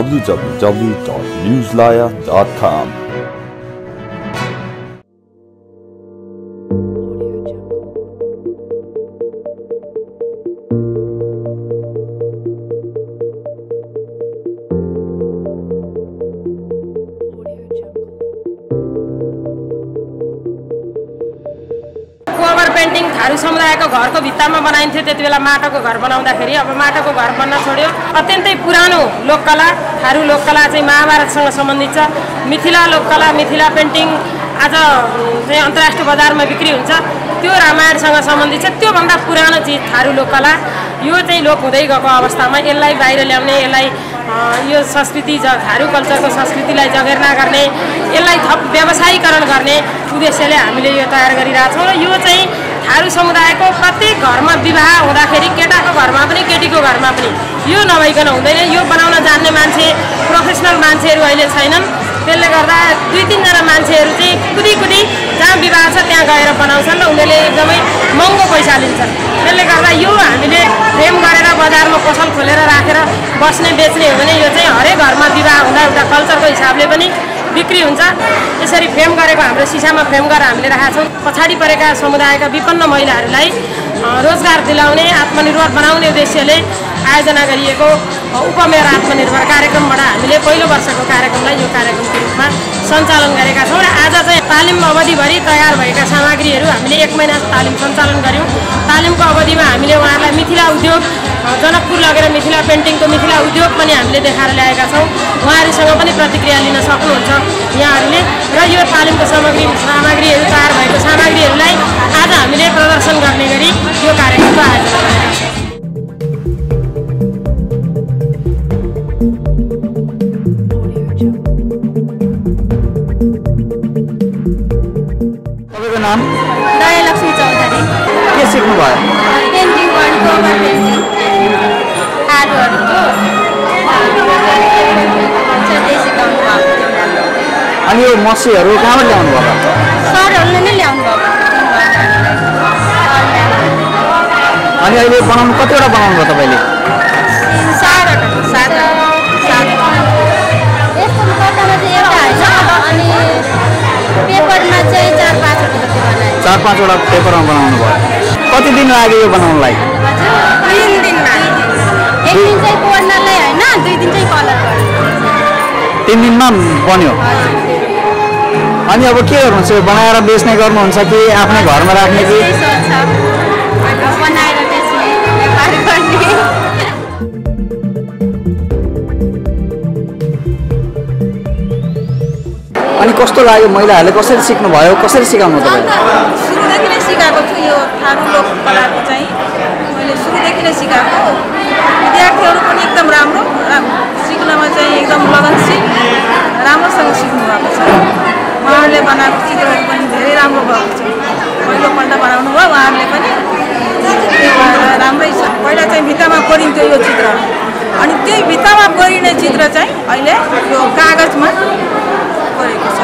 www.newslaya.com. Painting Tharu समुदायको घरको भित्तामा बनाइन्थ्यो। त्यतिबेला माटोको घर बनाउँदाखेरि अब माटोको घर बन्न छोड्यो। अत्यन्तै पुरानो लोककला थारु लोककला चाहिँ महाभारतसँग सम्बन्धित छ। मिथिला लोककला मिथिला पेन्टिङ आज चाहिँ अन्तर्राष्ट्रिय बजारमा बिक्री हुन्छ, त्यो रामायणसँग सम्बन्धित छ। त्यो भन्दा पुरानो चिज थारु लोककला यो चाहिँ लोप हुँदै गएको अवस्थामा यसलाई बाहिर ल्याउने, यसलाई यो संस्कृति थारु कल्चरको संस्कृतिलाई जगेर्ना गर्ने, यसलाई थप व्यवसायीकरण गर्ने उद्देश्यले हामीले यो तयार गरिरहेछौं। र यो चाहिँ थारु समुदायको प्रत्येक घरमा विवाह हुँदाखेरि केटाको घरमा पनि केटीको घरमा पनि यो नभइकन हुँदैन। यो बनाउन जान्ने मान्छे प्रोफेसनल मान्छेहरू अहिले छैनन्। त्यसले गर्दा दुई तीनजना मान्छेहरू चाहिँ कुदी जहाँ विवाह छ त्यहाँ गएर बनाउँछन् र उनीहरूले एकदमै महँगो पैसा लिन्छन्। त्यसले गर्दा यो हामीले फ्रेम गरेर बजारमा पसल खोलेर राखेर बस्ने बेच्ने हो भने यो चाहिँ हरेक घरमा विवाह हुँदा एउटा कल्चरको हिसाबले पनि बिक्री हुन्छ। यसरी फ्रेम गरेको हाम्रो सिसामा फ्रेम गरेर हामीले राखेका छौँ। पछाडि परेका समुदायका विपन्न महिलाहरूलाई रोजगार दिलाउने आत्मनिर्भर बनाउने उद्देश्यले आयोजना गरिएको उपमेयर आत्मनिर्भर कार्यक्रमबाट हामीले पहिलो वर्षको कार्यक्रमलाई यो कार्यक्रमको रूपमा सञ्चालन गरेका छौँ। र आज चाहिँ तालिम अवधिभरि तयार भएका सामग्रीहरू हामीले एक महिना तालिम सञ्चालन गऱ्यौँ। तालिमको अवधिमा हामीले उहाँहरूलाई मिथिला उद्योग जनकपुर लगेर मिथिला पेन्टिङको मिथिला उद्योग पनि हामीले देखाएर ल्याएका छौँ। उहाँहरूसँग पनि प्रतिक्रिया लिन सक्नुहुन्छ यहाँहरूले। र यो तालिमको सामग्रीहरू तयार भएको सामग्रीहरूलाई आज हामीले प्रदर्शन गर्ने गरी यो कार्यक्रमको आयोजना गरेका छौँ। तपाईको नाम? दयालक्ष्मी चौधरी। के सिक्नु भयो? पेन्टिङ गर्नु। अनि यो मसीहरू कहाँबाट ल्याउनु भयो? सरहरूले नै ल्याउनु भयो। अनि अहिले बनाउनु कतिवटा बनाउनु भयो तपाईँले? 7 यस्तो कटामा चाहिँ एउटा हैन, अनि पेपरमा चाहिँ 4-5 वटा बनाए। 4-5 वटा पेपरमा बनाउनु भयो। कति दिन लाग्यो यो बनाउनलाई? 3 दिनमा। 1 दिन चाहिँ कोर्नरलाई हैन, 2 दिन चाहिँ कलर गर्नु। 3 दिनमा बन्यो। अनि अब के गर्नुहुन्छ? बनाएर बेच्ने गर्नुहुन्छ कि आफ्नै घरमा राख्ने कि? बनाएर बेच्ने, व्यापार गर्ने। अनि कस्तो लाग्यो? महिलाहरूले कसरी सिक्नु भयो? कसरी सिकाउनु तपाईले? सुरुदेखि नै सिकाएको छु। यो थारु लोककलाको चाहिँ मैले सुरुदेखि नै सिकाएको। विद्यार्थीहरू पनि एकदम राम्रो सिक्नमा चाहिँ एकदम लगनशील राम्रोसँग सिक्नु भएको छ। उहाँहरूले बनाएको चित्रहरू पनि धेरै राम्रो भएको छ। पहिलोपल्ट बनाउनु भयो उहाँहरूले पनि राम्रै छ। पहिला चाहिँ भित्तामा कोरिन्थ्यो यो चित्र, अनि त्यही भित्तामा कोरिने चित्र चाहिँ अहिले यो कागजमा कोरेको छ।